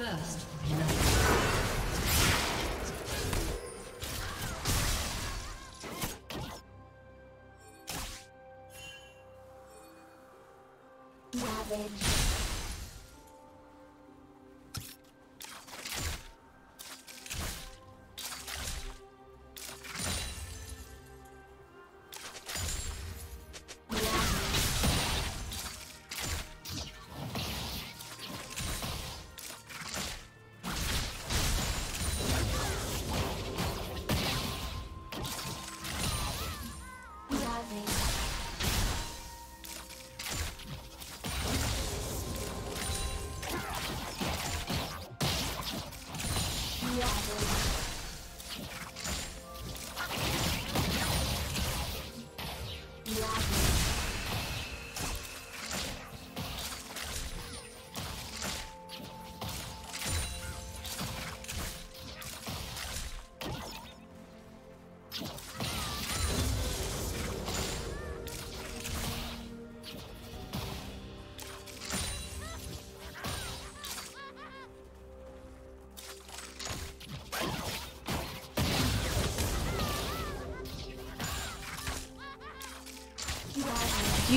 First, Ravage. Do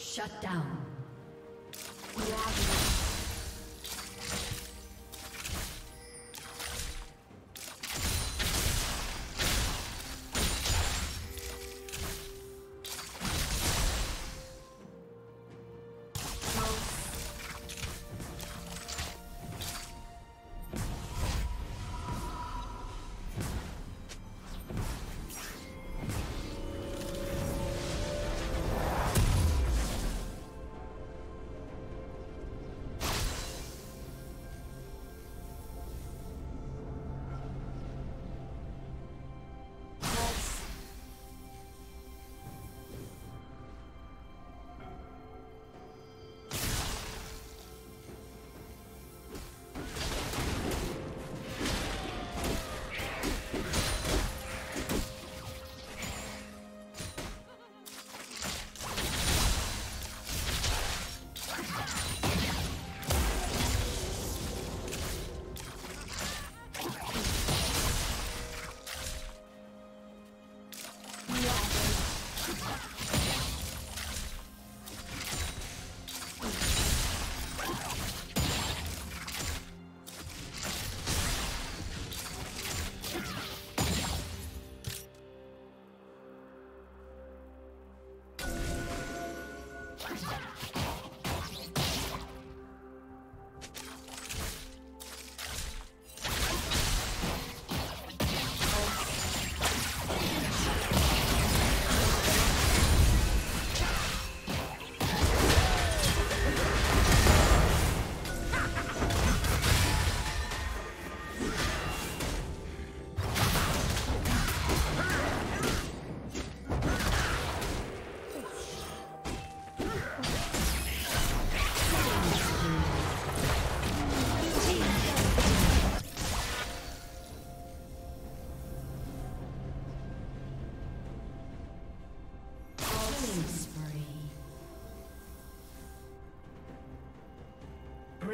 Shut down.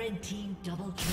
Red team double kill.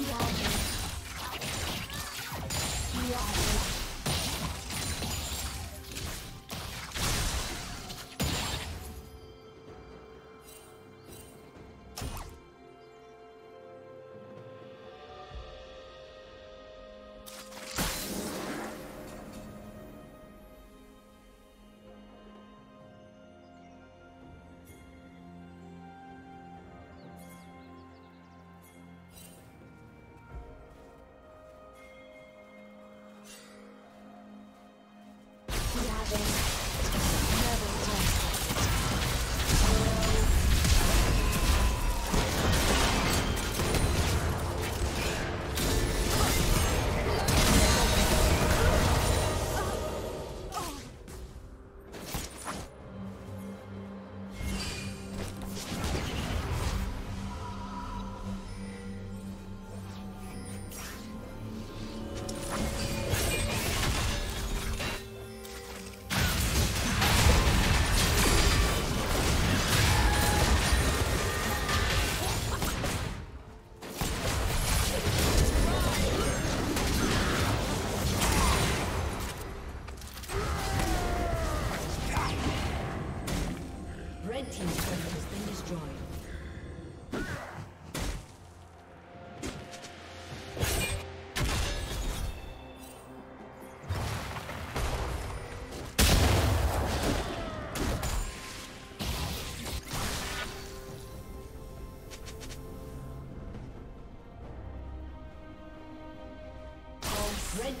Yeah. Red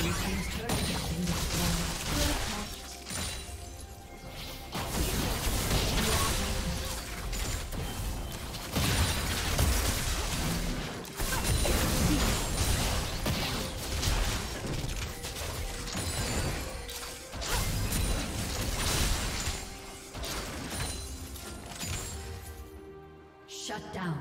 Blue team's turret has been destroyed. Shut down.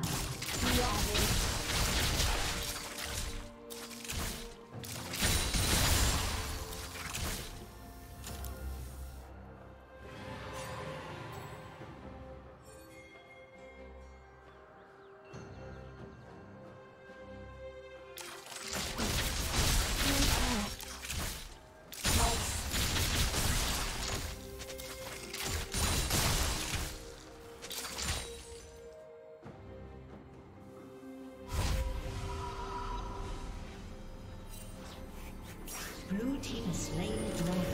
Blue team has slain the dragon.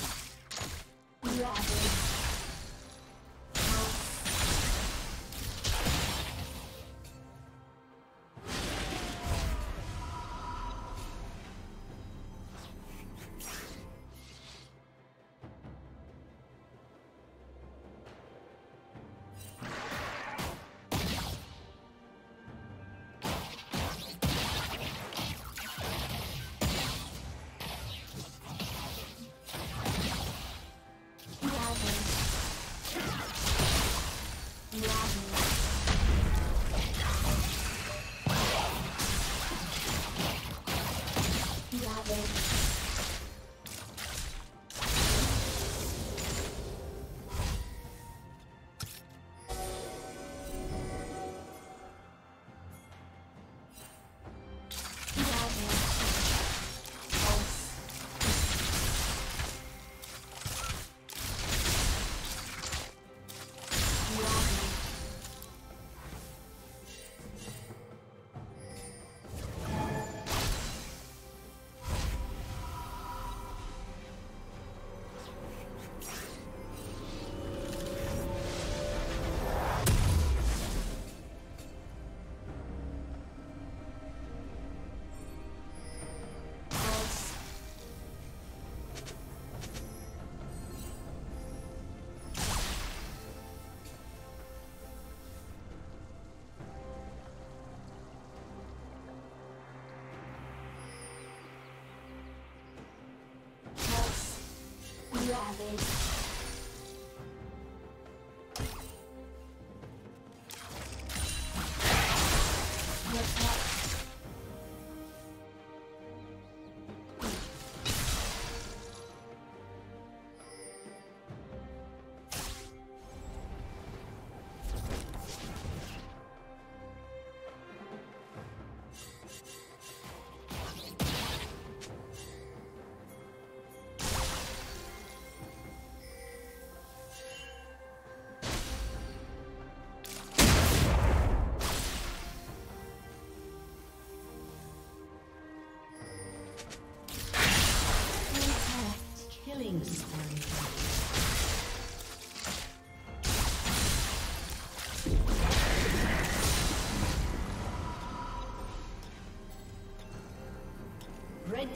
Red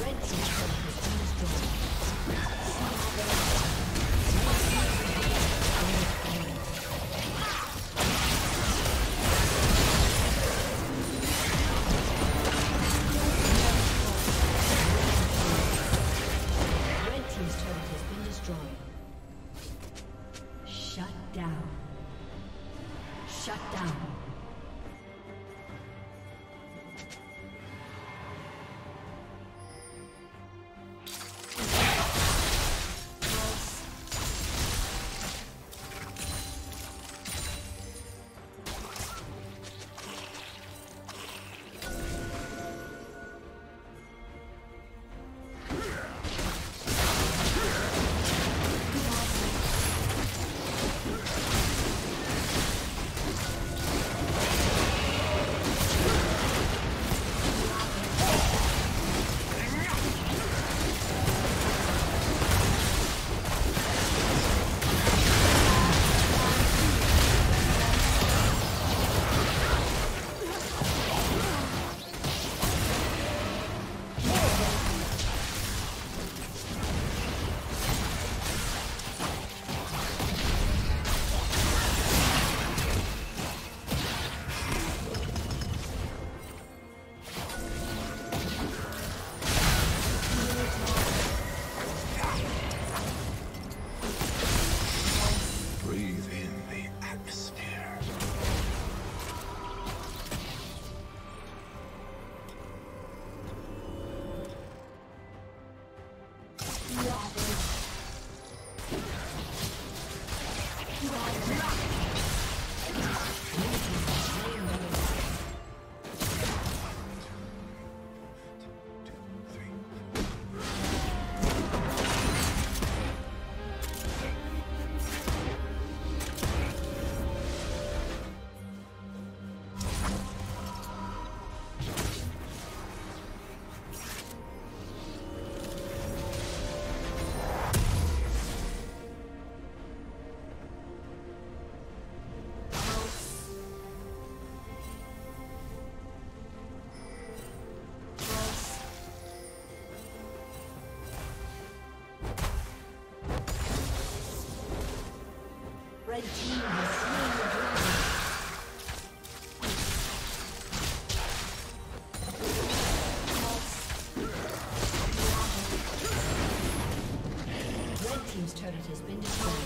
Red Team's turret has been destroyed. Red Team has slain the dragon. Red Team's turret has been destroyed.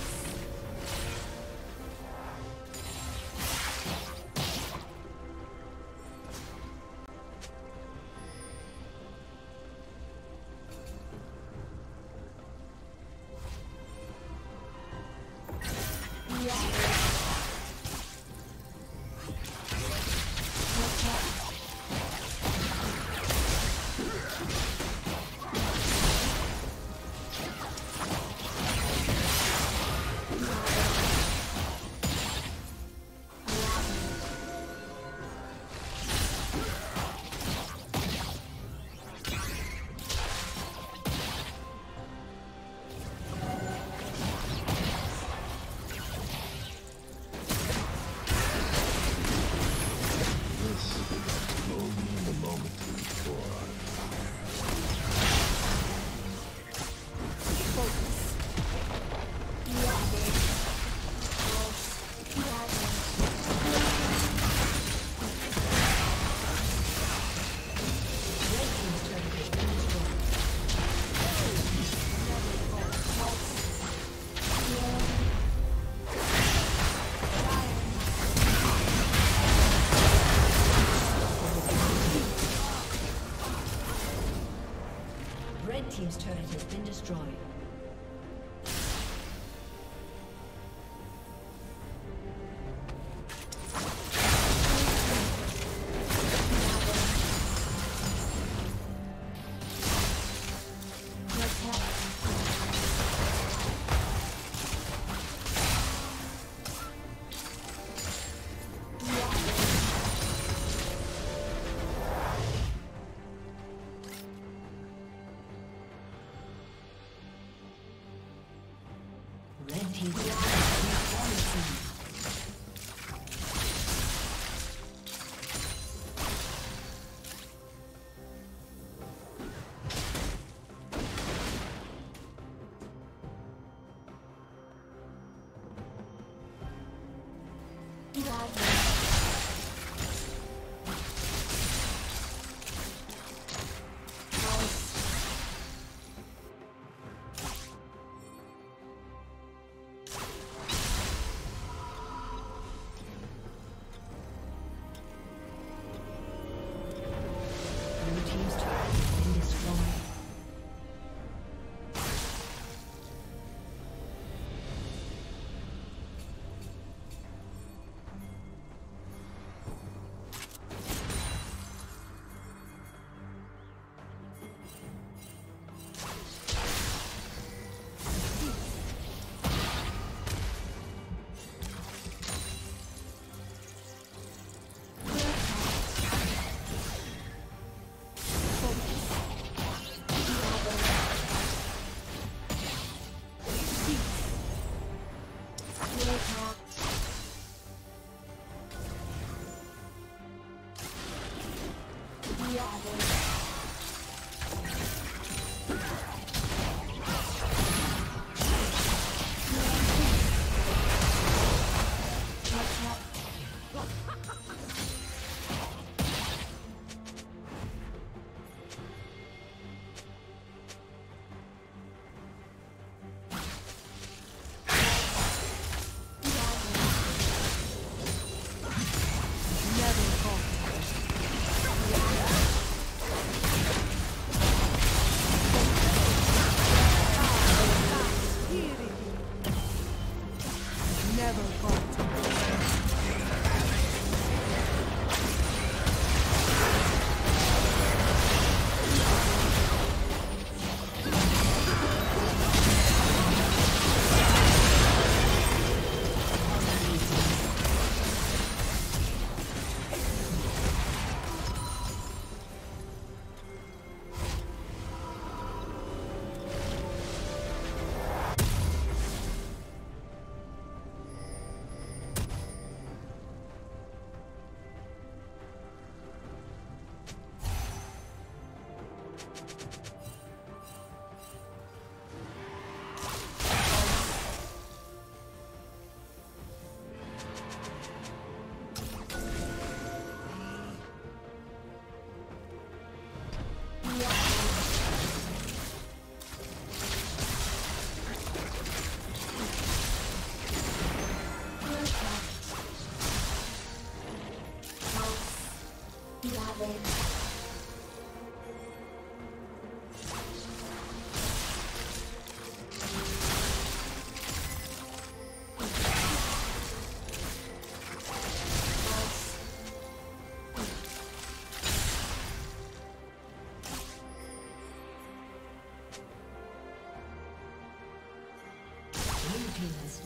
Team's turret has been destroyed.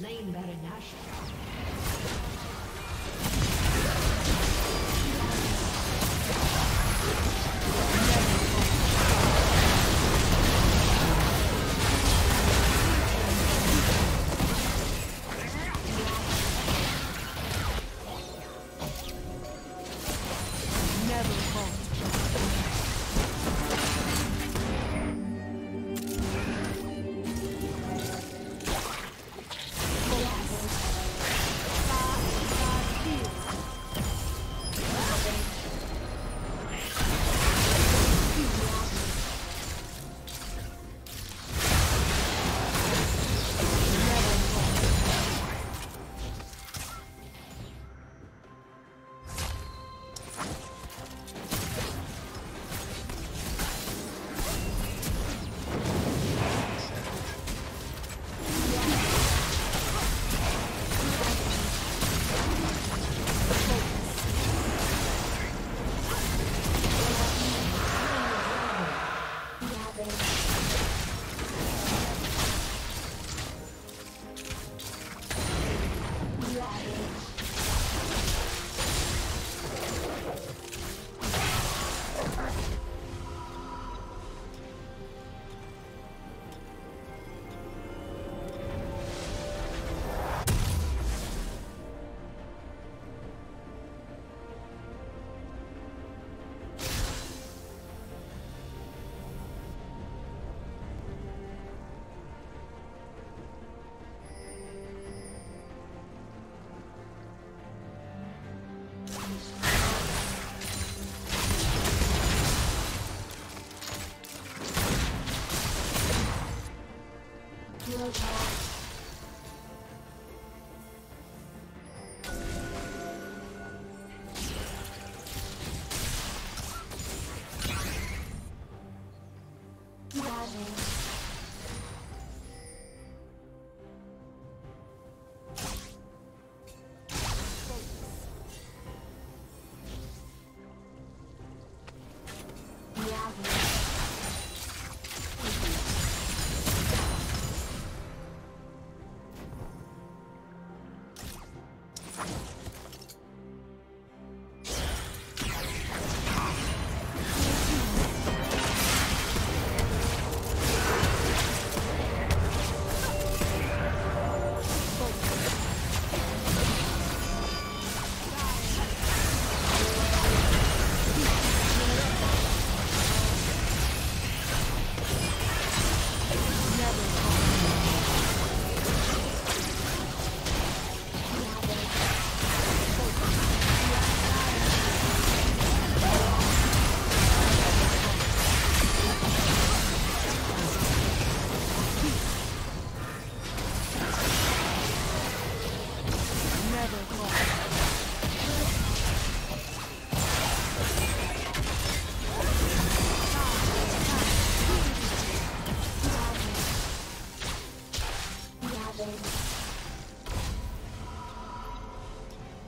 Lane Baron Nashor.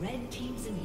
Red team's in